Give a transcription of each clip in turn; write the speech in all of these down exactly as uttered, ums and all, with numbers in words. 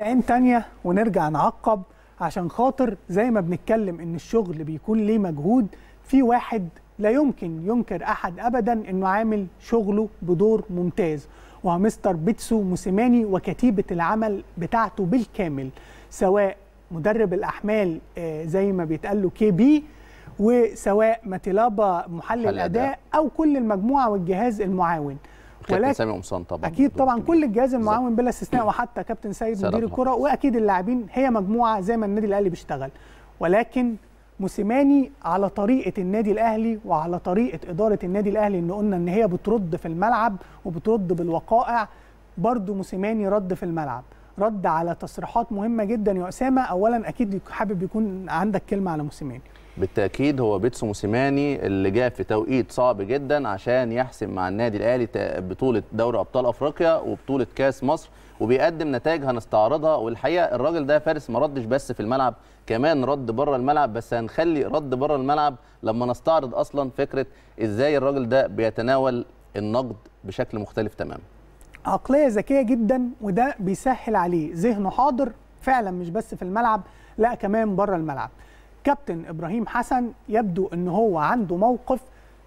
عين تانية ونرجع نعقب، عشان خاطر زي ما بنتكلم ان الشغل بيكون ليه مجهود. في واحد لا يمكن ينكر احد ابدا انه عامل شغله بدور ممتاز، وهو مستر بيتسو موسيماني وكتيبه العمل بتاعته بالكامل، سواء مدرب الاحمال زي ما بيتقال له كي بي، وسواء ماتيلابا محلل الاداء، او كل المجموعه والجهاز المعاون. كابتن سامي قمصان طبعا، اكيد طبعا كل الجهاز المعاون بلا استثناء، وحتى كابتن سيد مدير الكره، واكيد اللاعبين. هي مجموعه زي ما النادي الاهلي بيشتغل، ولكن موسيماني على طريقه النادي الاهلي وعلى طريقه اداره النادي الاهلي، ان قلنا ان هي بترد في الملعب وبترد بالوقائع، برضو موسيماني رد في الملعب، رد على تصريحات مهمه جدا يا اسامه. اولا اكيد حابب يكون عندك كلمه على موسيماني. بالتاكيد هو بيتسو موسيماني اللي جاء في توقيت صعب جدا عشان يحسم مع النادي الاهلي بطوله دوري ابطال افريقيا وبطوله كاس مصر، وبيقدم نتائج هنستعرضها. والحقيقه الراجل ده فارس، ما ردش بس في الملعب، كمان رد بره الملعب، بس هنخلي رد بره الملعب لما نستعرض اصلا فكره ازاي الراجل ده بيتناول النقد بشكل مختلف تماما. عقليه ذكيه جدا، وده بيسهل عليه، ذهنه حاضر فعلا، مش بس في الملعب لا كمان بره الملعب. كابتن إبراهيم حسن يبدو أنه هو عنده موقف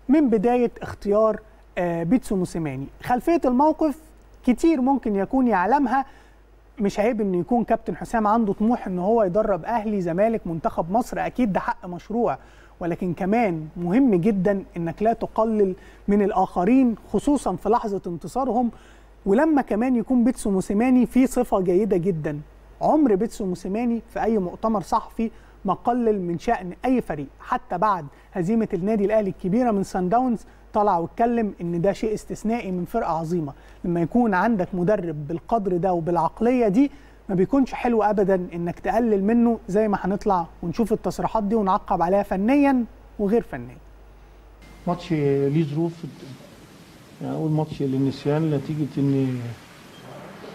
من بداية اختيار بيتسو موسيماني. خلفية الموقف كتير ممكن يكون يعلمها، مش عيب أنه يكون كابتن حسام عنده طموح أنه هو يدرب أهلي، زمالك، منتخب مصر، أكيد ده حق مشروع، ولكن كمان مهم جدا أنك لا تقلل من الآخرين، خصوصا في لحظة انتصارهم. ولما كمان يكون بيتسو موسيماني في صفة جيدة جدا، عمر بيتسو موسيماني في أي مؤتمر صحفي ما قلل من شأن أي فريق، حتى بعد هزيمة النادي الأهلي الكبيرة من صن داونز طلع واتكلم إن ده شيء استثنائي من فرقة عظيمة. لما يكون عندك مدرب بالقدر ده وبالعقلية دي، ما بيكونش حلو أبدا إنك تقلل منه، زي ما هنطلع ونشوف التصريحات دي ونعقب عليها فنيا وغير فنيا. ماتش ليه ظروف، يعني أول ماتش للنسيان، نتيجة إن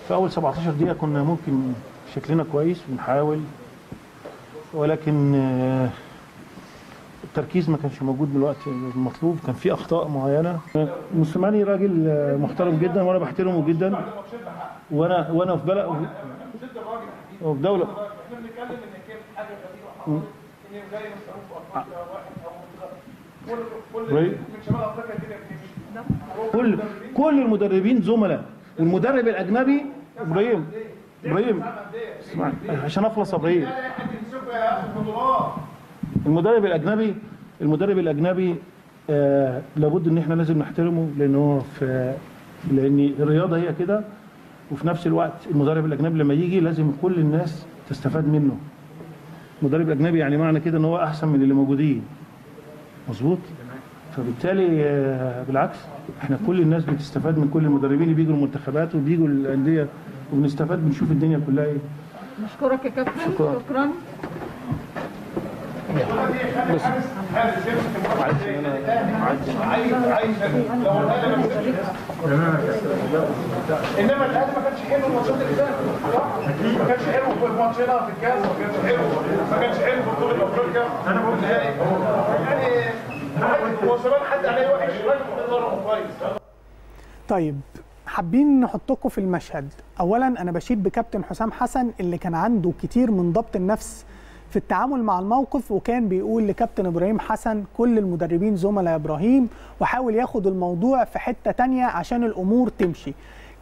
في أول سبعتاشر دقيقة كنا ممكن شكلنا كويس ونحاول، ولكن التركيز ما كانش موجود من الوقت المطلوب، كان في اخطاء معينه. موسيماني راجل محترم جدا وانا بحترمه جدا، وانا وانا في بلد وفي دوله كل كل المدربين زملاء، والمدرب الاجنبي ابراهيم ابراهيم اسمعني عشان اخلص. ابراهيم المدرب الاجنبي المدرب الاجنبي آه لابد ان احنا لازم نحترمه، لان هو في لان الرياضه هي كده، وفي نفس الوقت المدرب الاجنبي لما يجي لازم كل الناس تستفاد منه. المدرب الاجنبي يعني معنى كده ان هو احسن من اللي موجودين، مظبوط؟ فبالتالي آه بالعكس، احنا كل الناس بتستفاد من كل المدربين اللي بيجوا المنتخبات وبيجوا الانديه، وبنستفاد بنشوف الدنيا كلها ايه. مشكورك يا كابتن، شكرا, شكرا. بس انما الاهلي ما كانش حلو الماتشات اللي فاتت، ما كانش حلو في الماتش هنا في الكاس، ما كانش حلو ما كانش حلو في بطوله افريقيا. انا بقول يعني هو زمان حد عليه وحش راجل كويس. طيب حابين نحطكم في المشهد. اولا انا بشيد بكابتن حسام حسن اللي كان عنده كتير من ضبط النفس في التعامل مع الموقف، وكان بيقول لكابتن إبراهيم حسن كل المدربين زملاء يا إبراهيم، وحاول ياخد الموضوع في حتة تانية عشان الأمور تمشي.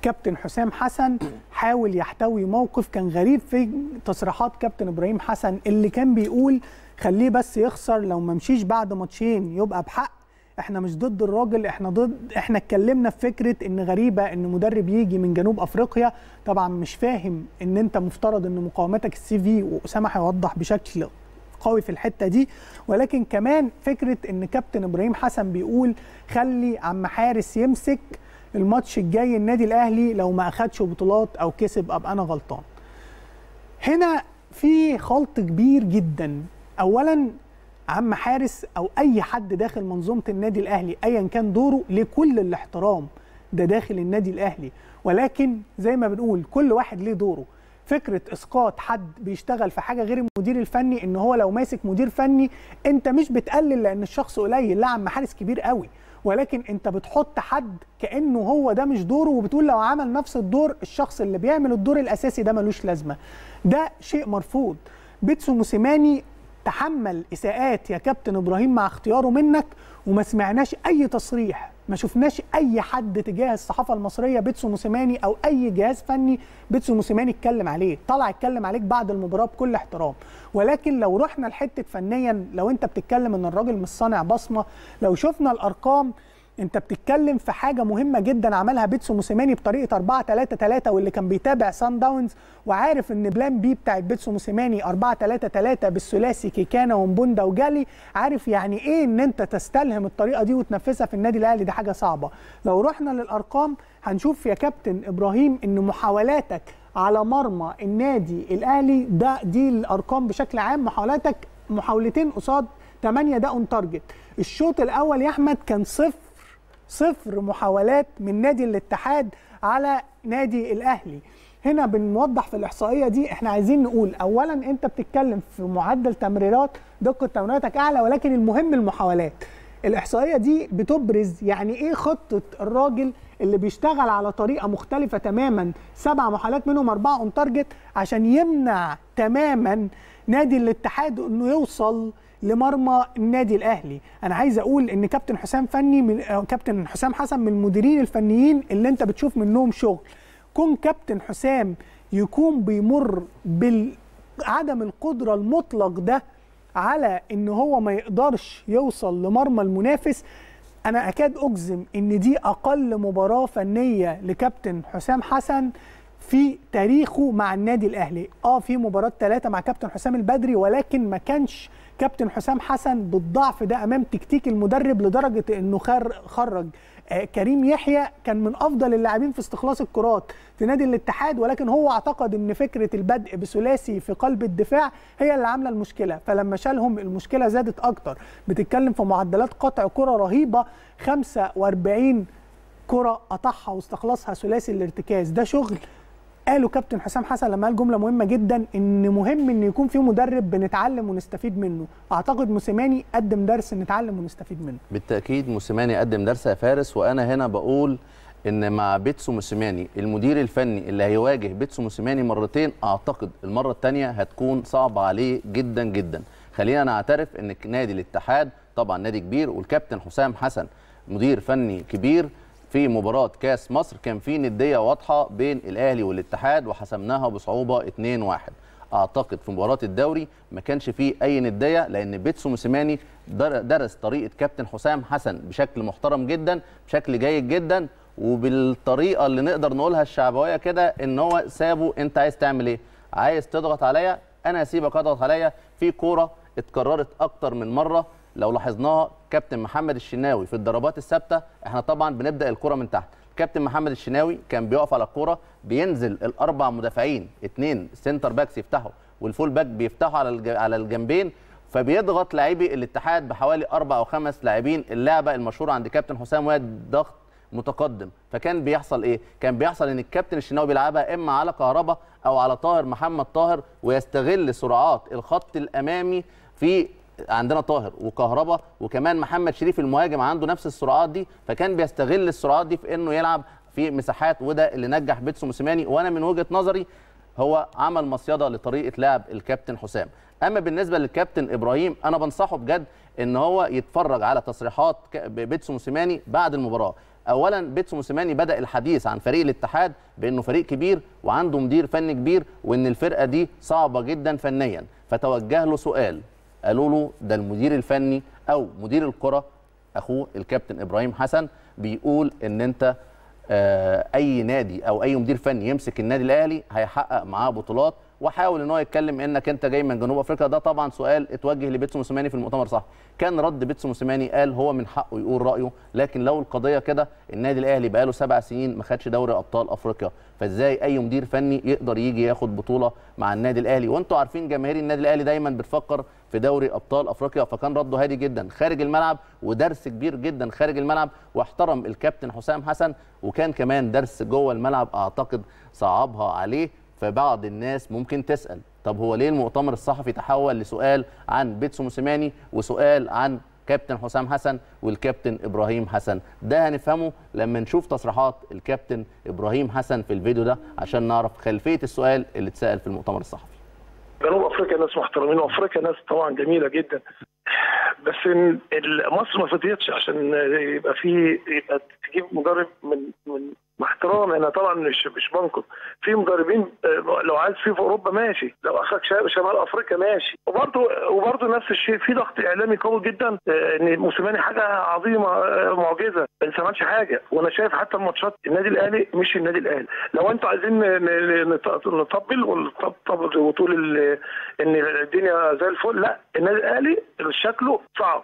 كابتن حسام حسن حاول يحتوي موقف كان غريب في تصريحات كابتن إبراهيم حسن اللي كان بيقول خليه بس يخسر، لو ما مشيش بعد ماتشين يبقى بحق، احنا مش ضد الراجل، احنا ضد احنا اتكلمنا في فكره ان غريبه ان مدرب يجي من جنوب افريقيا، طبعا مش فاهم ان انت مفترض ان مقاومتك السي في، واسامه هيوضح بشكل قوي في الحته دي. ولكن كمان فكره ان كابتن ابراهيم حسن بيقول خلي عم حارس يمسك الماتش الجاي النادي الاهلي، لو ما اخدش بطولات او كسب ابقى انا غلطان. هنا في خلط كبير جدا. اولا عم حارس او اي حد داخل منظومه النادي الاهلي ايا كان دوره، لكل الاحترام، ده داخل النادي الاهلي، ولكن زي ما بنقول كل واحد ليه دوره. فكره اسقاط حد بيشتغل في حاجه غير المدير الفني، ان هو لو ماسك مدير فني انت مش بتقلل لان الشخص قليل، لا عم حارس كبير قوي، ولكن انت بتحط حد كأنه هو ده مش دوره، وبتقول لو عمل نفس الدور الشخص اللي بيعمل الدور الأساسي ده ملوش لازمة. ده شيء مرفوض. بيتسو موسيماني تحمل إساءات يا كابتن إبراهيم مع اختياره منك، وما سمعناش أي تصريح، ما شفناش أي حد تجاه الصحافة المصرية بيتسو موسيماني أو أي جهاز فني بيتسو موسيماني اتكلم عليه. طلع اتكلم عليك بعد المباراة بكل احترام، ولكن لو رحنا لحتة فنيا، لو أنت بتتكلم إن الراجل مش صانع بصمة، لو شفنا الأرقام أنت بتتكلم في حاجة مهمة جدا عملها بيتسو موسيماني بطريقة أربعة ثلاثة ثلاثة، واللي كان بيتابع صن داونز وعارف إن بلان بي بتاعت بيتسو موسيماني أربعة ثلاثة ثلاثة بالثلاثي كيكانا ومبوندا وجالي، عارف يعني إيه إن أنت تستلهم الطريقة دي وتنفذها في النادي الأهلي، دي حاجة صعبة. لو رحنا للأرقام هنشوف يا كابتن إبراهيم إن محاولاتك على مرمى النادي الأهلي، ده دي الأرقام بشكل عام، محاولاتك محاولتين قصاد ثمانية ده أون تارجت. الشوط الأول يا أحمد كان صفر صفر محاولات من نادي الاتحاد على نادي الأهلي. هنا بنوضح في الإحصائية دي، احنا عايزين نقول أولا انت بتتكلم في معدل تمريرات، دقة تمريراتك أعلى، ولكن المهم المحاولات. الإحصائية دي بتبرز يعني ايه خطة الراجل اللي بيشتغل على طريقة مختلفة تماما، سبع محاولات منهم أربعة اون تارجت، عشان يمنع تماما نادي الاتحاد انه يوصل لمرمى النادي الاهلي. انا عايز اقول ان كابتن حسام فني من كابتن حسام حسن من المديرين الفنيين اللي انت بتشوف منهم شغل. كون كابتن حسام يكون بيمر بعدم القدره المطلق ده على ان هو ما يقدرش يوصل لمرمى المنافس، انا اكاد اجزم ان دي اقل مباراه فنيه لكابتن حسام حسن في تاريخه مع النادي الاهلي. اه في مباراه ثلاثه مع كابتن حسام البدري، ولكن ما كانش كابتن حسام حسن بالضعف ده امام تكتيك المدرب، لدرجه انه خرج آه كريم يحيى، كان من افضل اللاعبين في استخلاص الكرات في نادي الاتحاد، ولكن هو اعتقد ان فكره البدء بثلاثي في قلب الدفاع هي اللي عامله المشكله، فلما شالهم المشكله زادت اكتر. بتتكلم في معدلات قطع كره رهيبه، خمسة وأربعين كره قطعها واستخلصها ثلاثي الارتكاز. ده شغل. قالوا كابتن حسام حسن لما قال جمله مهمه جدا، ان مهم ان يكون في مدرب بنتعلم ونستفيد منه. اعتقد موسيماني قدم درس نتعلم ونستفيد منه. بالتاكيد موسيماني قدم درس يا فارس، وانا هنا بقول ان مع بيتسو موسيماني المدير الفني اللي هيواجه بيتسو موسيماني مرتين، اعتقد المره الثانيه هتكون صعبه عليه جدا جدا. خلينا نعترف ان نادي الاتحاد طبعا نادي كبير، والكابتن حسام حسن مدير فني كبير. في مباراة كأس مصر كان في ندية واضحة بين الأهلي والاتحاد وحسمناها بصعوبة اتنين واحد. أعتقد في مباراة الدوري ما كانش فيه أي ندية، لأن بيتسو موسيماني درس طريقة كابتن حسام حسن بشكل محترم جدا، بشكل جيد جدا، وبالطريقة اللي نقدر نقولها الشعبوية كده، إن هو سابه أنت عايز تعمل إيه؟ عايز تضغط عليا؟ أنا هسيبك أضغط عليا. في كورة اتكررت أكتر من مرة لو لاحظناها، كابتن محمد الشناوي في الضربات الثابته، احنا طبعا بنبدا الكره من تحت، كابتن محمد الشناوي كان بيقف على الكره، بينزل الاربع مدافعين، اثنين سنتر باكس يفتحوا والفول باك بيفتحوا على على الجنبين، فبيضغط لاعبي الاتحاد بحوالي اربع او خمس لاعبين، اللعبه المشهوره عند كابتن حسام وهي ضغط متقدم. فكان بيحصل ايه؟ كان بيحصل ان الكابتن الشناوي بيلعبها اما على كهربا او على طاهر محمد طاهر، ويستغل سرعات الخط الامامي. في عندنا طاهر وكهربا وكمان محمد شريف المهاجم عنده نفس السرعات دي، فكان بيستغل السرعات دي في انه يلعب في مساحات، وده اللي نجح بيتسو موسيماني. وانا من وجهه نظري هو عمل مصيده لطريقه لعب الكابتن حسام. اما بالنسبه للكابتن ابراهيم، انا بنصحه بجد ان هو يتفرج على تصريحات بيتسو موسيماني بعد المباراه. اولا بيتسو موسيماني بدا الحديث عن فريق الاتحاد بانه فريق كبير وعنده مدير فني كبير، وان الفرقه دي صعبه جدا فنيا، فتوجه له سؤال، قالوا له ده المدير الفني او مدير الكره اخوه الكابتن ابراهيم حسن بيقول ان انت اي نادي او اي مدير فني يمسك النادي الاهلي هيحقق معاه بطولات، وحاول ان هو يتكلم انك انت جاي من جنوب افريقيا. ده طبعا سؤال اتوجه لبيتسو موسيماني في المؤتمر، صح؟ كان رد بيتسو موسيماني قال هو من حقه يقول رايه، لكن لو القضيه كده النادي الاهلي بقاله سبع سنين ما خدش دوري ابطال افريقيا، فازاي اي مدير فني يقدر يجي ياخد بطوله مع النادي الاهلي؟ وانتم عارفين جماهير النادي الاهلي دايما بتفكر في دوري ابطال افريقيا. فكان رده هادي جدا خارج الملعب، ودرس كبير جدا خارج الملعب، واحترم الكابتن حسام حسن، وكان كمان درس جوه الملعب اعتقد صعبها عليه. فبعض الناس ممكن تسأل، طب هو ليه المؤتمر الصحفي تحول لسؤال عن بيتسو موسيماني وسؤال عن كابتن حسام حسن والكابتن إبراهيم حسن. ده هنفهمه لما نشوف تصريحات الكابتن إبراهيم حسن في الفيديو ده عشان نعرف خلفية السؤال اللي اتسأل في المؤتمر الصحفي. جنوب أفريقيا ناس محترمين، وأفريقيا ناس طبعا جميلة جدا، بس مصر ما فضيتش عشان يبقى في يبقى تجيب مدرب من من احترام. انا طبعا مش مش بنقد في مدربين، لو عايز في في اوروبا ماشي، لو اخرك شباب شمال افريقيا ماشي، وبرده وبرده نفس الشيء. في ضغط اعلامي قوي جدا ان موسيماني حاجه عظيمه معجزه، ما سمعتش حاجه. وانا شايف حتى الماتشات النادي الاهلي مش النادي الاهلي. لو انتوا عايزين نطبل ونطبل وتقول ان الدنيا زي الفل، لا، النادي الاهلي شكله صعب.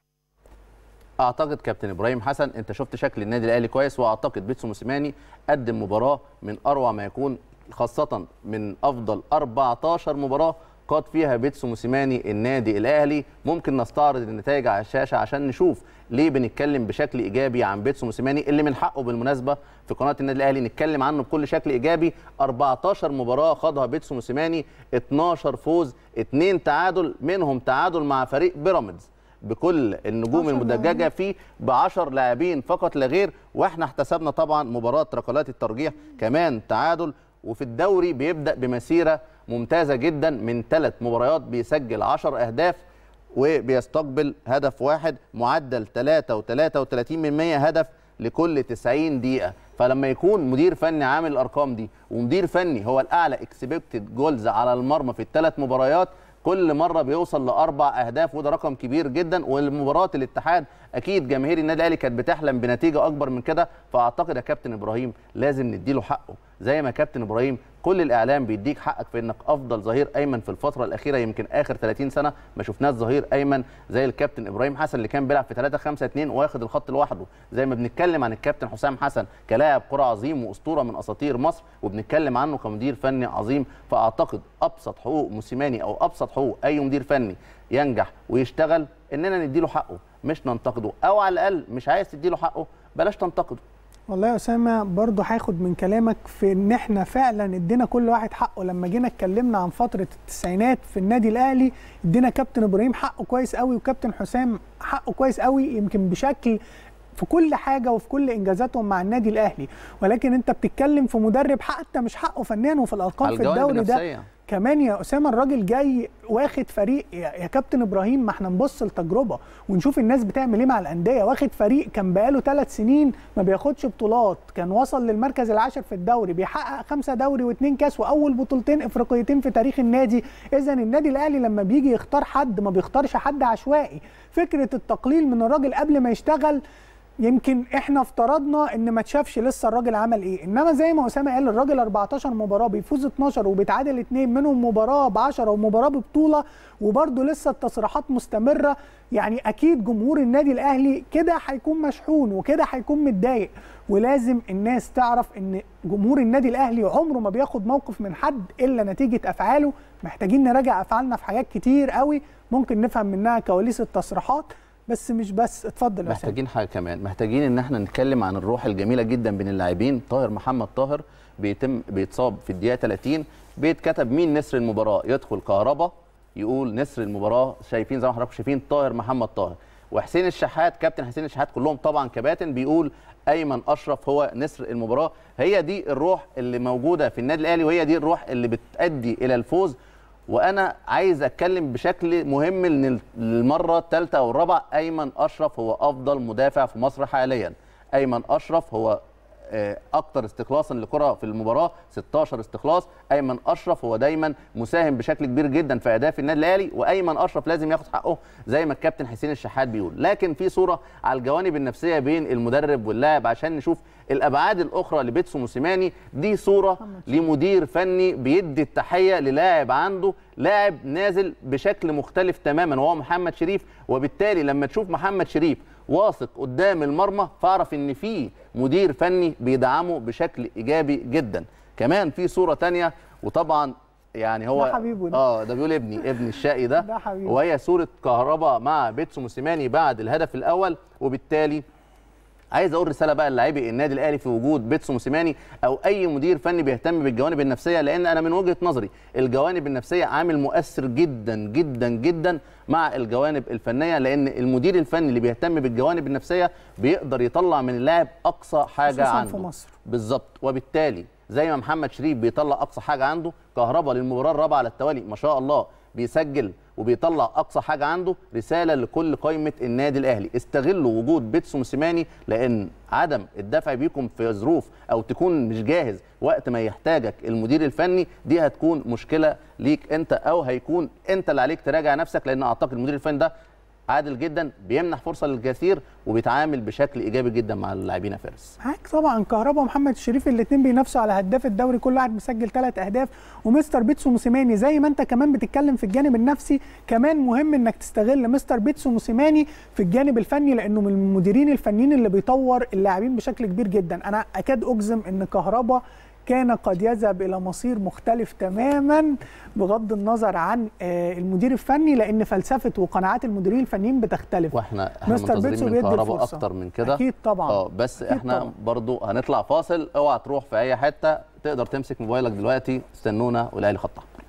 اعتقد كابتن ابراهيم حسن انت شفت شكل النادي الاهلي كويس، واعتقد بيتسو موسيماني قدم مباراه من اروع ما يكون، خاصه من افضل أربعتاشر مباراه قاد فيها بيتسو موسيماني النادي الاهلي. ممكن نستعرض النتائج على الشاشه عشان نشوف ليه بنتكلم بشكل ايجابي عن بيتسو موسيماني، اللي من حقه بالمناسبه في قناه النادي الاهلي نتكلم عنه بكل شكل ايجابي. أربعتاشر مباراه خاضها بيتسو موسيماني، اتناشر فوز، اتنين تعادل، منهم تعادل مع فريق بيراميدز بكل النجوم المدججه فيه ب عشرة لاعبين فقط لا غير، واحنا احتسبنا طبعا مباراه ركلات الترجيح كمان تعادل. وفي الدوري بيبدا بمسيره ممتازه جدا، من ثلاث مباريات بيسجل عشرة اهداف وبيستقبل هدف واحد، معدل تلاتة وتلاتة وتلاتين بالمية هدف لكل تسعين دقيقه. فلما يكون مدير فني عامل الارقام دي، ومدير فني هو الاعلى اكسبكتد جولز على المرمى في الثلاث مباريات، كل مرة بيوصل لأربع أهداف، وده رقم كبير جدا. والمباراة الاتحاد أكيد جماهير النادي الأهلي كانت بتحلم بنتيجة أكبر من كده. فأعتقد يا كابتن إبراهيم لازم نديله حقه، زي ما كابتن إبراهيم كل الإعلام بيديك حقك في إنك أفضل ظهير أيمن في الفترة الأخيرة. يمكن آخر تلاتين سنة ما شفناش ظهير أيمن زي الكابتن إبراهيم حسن اللي كان بيلعب في تلاتة خمسة اتنين واخد الخط لوحده. زي ما بنتكلم عن الكابتن حسام حسن كلاعب كرة عظيم وأسطورة من أساطير مصر، وبنتكلم عنه كمدير فني عظيم. فأعتقد أبسط حقوق موسيماني أو أبسط حقوق أي مدير فني ينجح ويشتغل إننا نديله حقه مش ننتقده، أو على الأقل مش عايز تديله حقه بلاش تنتقده. والله يا اسامه برضه هاخد من كلامك في ان احنا فعلا ادينا كل واحد حقه. لما جينا اتكلمنا عن فتره التسعينات في النادي الاهلي ادينا كابتن ابراهيم حقه كويس قوي، وكابتن حسام حقه كويس قوي، يمكن بشكل في كل حاجه وفي كل انجازاتهم مع النادي الاهلي. ولكن انت بتتكلم في مدرب حتى مش حقه فنان وفي الارقام في الدوري ده كمان يا اسامه. الراجل جاي واخد فريق يا كابتن ابراهيم، ما احنا نبص لتجربه ونشوف الناس بتعمل ايه مع الانديه. واخد فريق كان بقاله ثلاث سنين ما بياخدش بطولات، كان وصل للمركز العاشر في الدوري، بيحقق خمسه دوري واثنين كاس واول بطولتين افريقيتين في تاريخ النادي. اذا النادي الاهلي لما بيجي يختار حد ما بيختارش حد عشوائي. فكره التقليل من الراجل قبل ما يشتغل، يمكن احنا افترضنا ان ما تشافش لسه الراجل عمل ايه، انما زي ما اسامه قال الراجل أربعتاشر مباراه بيفوز اتناشر وبيتعادل اتنين، منهم مباراه ب10 ومباراه ببطوله، وبرده لسه التصريحات مستمره. يعني اكيد جمهور النادي الاهلي كده هيكون مشحون وكده هيكون متضايق. ولازم الناس تعرف ان جمهور النادي الاهلي عمره ما بياخد موقف من حد الا نتيجه افعاله. محتاجين نراجع افعالنا في حاجات كتير قوي ممكن نفهم منها كواليس التصريحات، بس مش بس. اتفضل. محتاجين حاجه كمان، محتاجين ان احنا نتكلم عن الروح الجميله جدا بين اللاعبين. طاهر محمد طاهر بيتم بيتصاب في الدقيقه تلاتين، بيتكتب مين نسر المباراه، يدخل كهربا يقول نسر المباراه، شايفين زي ما حضراتكم شايفين طاهر محمد طاهر. وحسين الشحات كابتن حسين الشحات كلهم طبعا كباتن بيقول ايمن اشرف هو نسر المباراه. هي دي الروح اللي موجوده في النادي الاهلي، وهي دي الروح اللي بتؤدي الى الفوز. وانا عايز اتكلم بشكل مهم للمره الثالثه او الرابعه، ايمن اشرف هو افضل مدافع في مصر حاليا. ايمن اشرف هو اكتر استخلاصا لكره في المباراه، ستاشر استخلاص. ايمن اشرف هو دايما مساهم بشكل كبير جدا في اهداف النادي الاهلي، وايمن اشرف لازم ياخد حقه زي ما الكابتن حسين الشحات بيقول. لكن في صوره على الجوانب النفسيه بين المدرب واللاعب عشان نشوف الابعاد الاخرى لبيتسو موسيماني. دي صوره لمدير فني بيدي التحيه للاعب عنده، لاعب نازل بشكل مختلف تماما وهو محمد شريف. وبالتالي لما تشوف محمد شريف واثق قدام المرمى، فاعرف ان في مدير فني بيدعمه بشكل ايجابي جدا. كمان في صوره ثانيه، وطبعا يعني هو ده حبيبه، اه ده بيقول ابني ابن الشقي ده, ده حبيبه. وهي صوره كهربا مع بيتسو موسيماني بعد الهدف الاول. وبالتالي عايز اقول رساله بقى للاعبي النادي الاهلي في وجود بيتسو موسيماني او اي مدير فني بيهتم بالجوانب النفسيه، لان انا من وجهه نظري الجوانب النفسيه عامل مؤثر جدا جدا جدا مع الجوانب الفنيه، لان المدير الفني اللي بيهتم بالجوانب النفسيه بيقدر يطلع من اللاعب اقصى حاجه عنده في مصر بالظبط. وبالتالي زي ما محمد شريف بيطلع اقصى حاجه عنده، كهربا للمباراه الرابعه على التوالي ما شاء الله بيسجل وبيطلع اقصى حاجه عنده. رساله لكل قائمه النادي الاهلي، استغلوا وجود بيتسو موسيماني، لان عدم الدفع بيكم في ظروف او تكون مش جاهز وقت ما يحتاجك المدير الفني، دي هتكون مشكله ليك انت، او هيكون انت اللي عليك تراجع نفسك، لان اعتقد المدير الفني ده عادل جدا، بيمنح فرصه للكثير وبيتعامل بشكل ايجابي جدا مع اللاعبين. فارس معاك طبعا، كهربا ومحمد شريف الاثنين بينافسوا على هداف الدوري، كل واحد مسجل ثلاث اهداف. ومستر بيتسو موسيماني زي ما انت كمان بتتكلم في الجانب النفسي، كمان مهم انك تستغل مستر بيتسو موسيماني في الجانب الفني، لانه من المديرين الفنيين اللي بيطور اللاعبين بشكل كبير جدا. انا اكاد اجزم ان كهربا كان قد يذهب إلى مصير مختلف تماما بغض النظر عن المدير الفني، لأن فلسفة وقناعات المديرين الفنيين بتختلف. واحنا مستر بيتسو بيدي الفرصة أكتر من كده أكيد طبعا. اه بس أكيد احنا طبعا. برضو هنطلع فاصل، اوعى تروح في أي حتة، تقدر تمسك موبايلك دلوقتي، استنونا والأهلي خطة.